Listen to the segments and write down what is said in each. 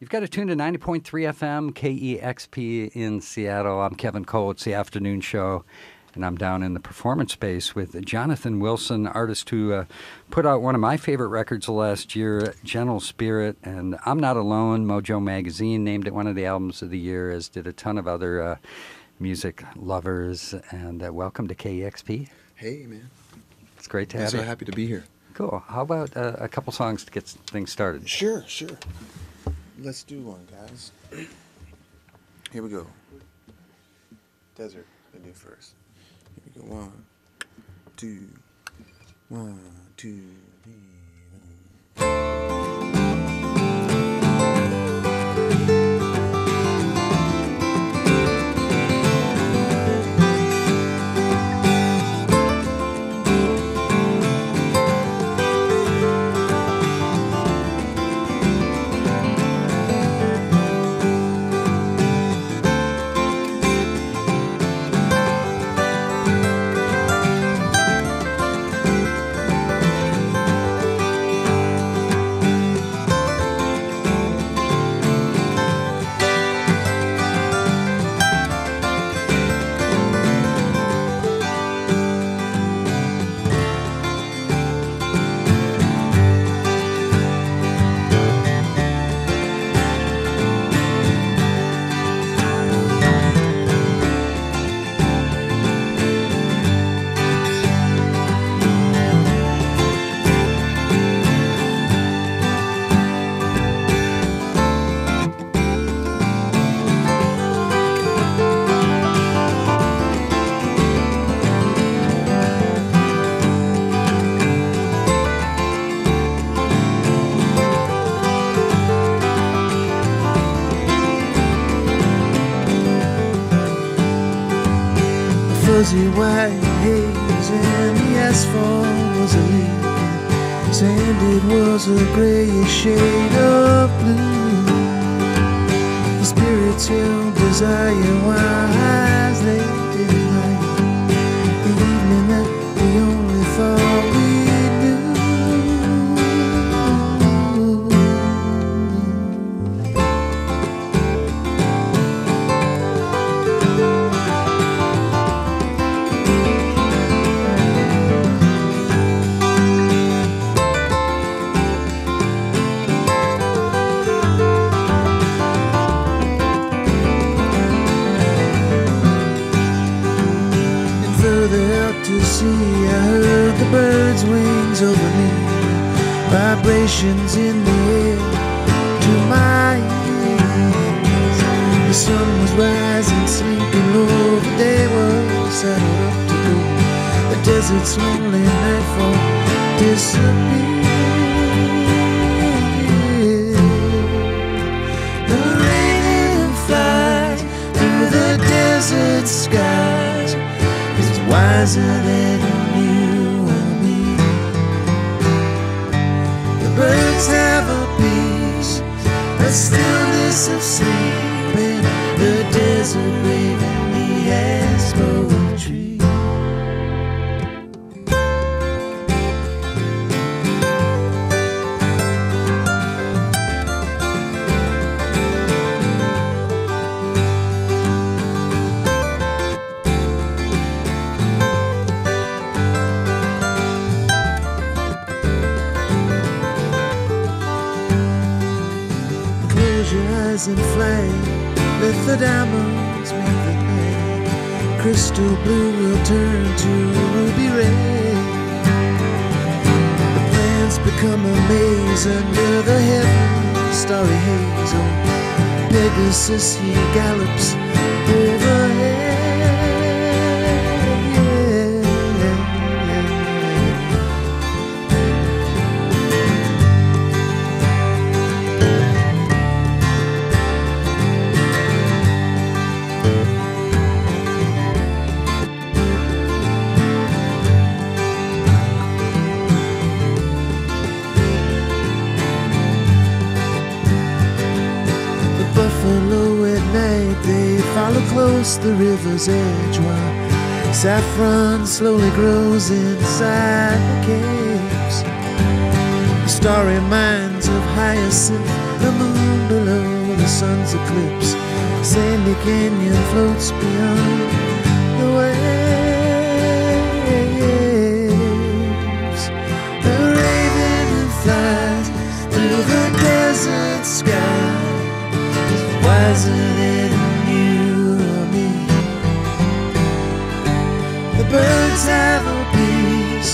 You've got to tune to 90.3 FM, KEXP in Seattle. I'm Kevin Cole. It's the afternoon show, and I'm down in the performance space with Jonathan Wilson, artist who put out one of my favorite records last year, Gentle Spirit, and I'm Not Alone. Mojo Magazine named it one of the albums of the year, as did a ton of other music lovers. And welcome to KEXP. Hey, man. It's great to have you. I'm so happy to be here. Cool. How about a couple songs to get things started? Sure, sure. Let's do one, guys. Here we go. Desert, I do first. Here we go. One, two, one, two, three. Fuzzy white haze and the asphalt was a leaking. Sand, it was a grayish shade of blue. The spirits held desire wise, they didn't like the evening that we only thought we see. I heard the birds' wings over me, vibrations in the air to my ears. The sun was rising, sleeping low, the day was settled up to go. The desert's lonely nightfall disappeared. The raven flies through the desert skies, is wiser than you or me. The birds have a peace, a stillness of sleep, and the desert raven, he has poetry. And flame, let the diamonds make the night. Crystal blue will turn to ruby red. The plans become a maze under the heaven's starry haze. Oh, Pegasus, he gallops overhead. Follow close the river's edge while saffron slowly grows inside the caves. The starry minds of hyacinth, the moon below. sun's eclipse. Sandy Canyon floats beyond the waves. The raven flies through the desert sky, wiser than you or me. The birds have a peace,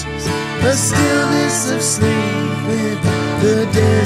a stillness of sleep with the dead.